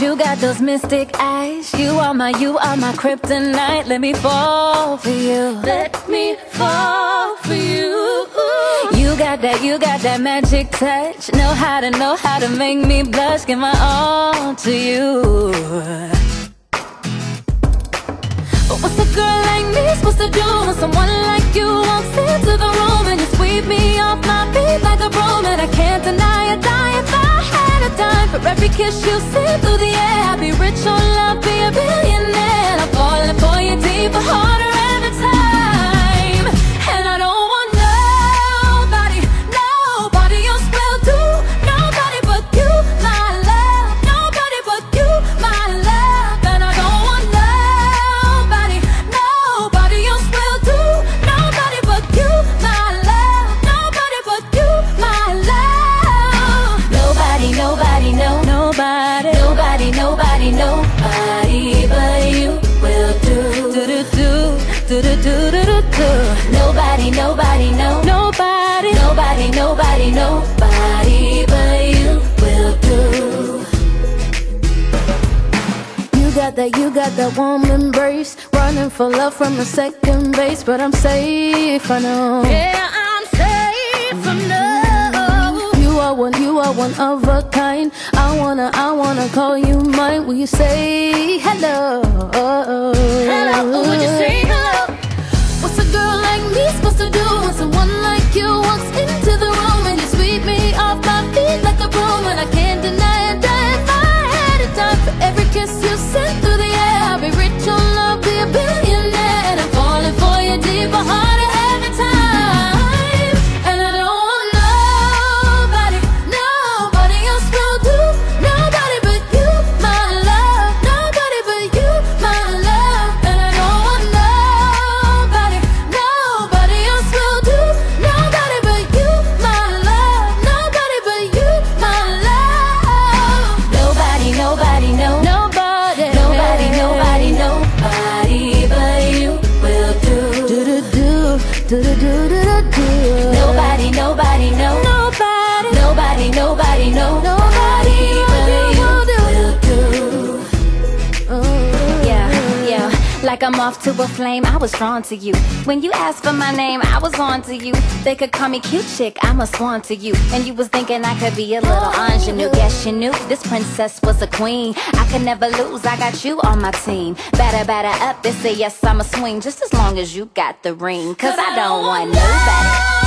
you got those mystic eyes. You are my kryptonite. Let me fall for you. Let me fall for you. You got that magic touch. Know how to make me blush. Give my all to you. But what's a girl like me supposed to do when someone like you walks into the room and you sweep me off my feet like a broom? And I can't deny it, die if I had a dime for every kiss you send through the air. I'd be rich on love, be a billionaire. I'm falling for you deeper, harder every time. And I don't want nobody, nobody else will do. Nobody but you, my love. Nobody but you, my love. And I don't want nobody, nobody else will do. Nobody but you, my love. Nobody but you, my love. Nobody, nobody, no. Nobody, nobody, nobody, nobody but you will do. Do do do do do do do do. Nobody, nobody, no. Nobody, nobody, nobody, nobody but you will do. You got that warm embrace. Running for love from the second base, but I'm safe, I know. Yeah, I'm safe, I know. You are one of a kind. I wanna call you mine. Will you say hello? Hello, would you say hello? What's a girl like me supposed to do when someone like you walks into the room and you sweep me off my feet like a broom? And I can't deny it, die if I had a dime for every kiss you sent through the air. I'll be rich on love, be a billionaire. And I'm falling for you deeper, harder every time. Nobody, no, nobody but you will do. Yeah, yeah, like I'm off to a flame. I was drawn to you. When you asked for my name, I was on to you. They could call me cute chick, I'm a swan to you. And you was thinking I could be a little ingenue. Guess you knew this princess was a queen. I could never lose, I got you on my team. Batter, batter up, they say yes, I'ma swing. Just as long as you got the ring. Cause I don't want nobody.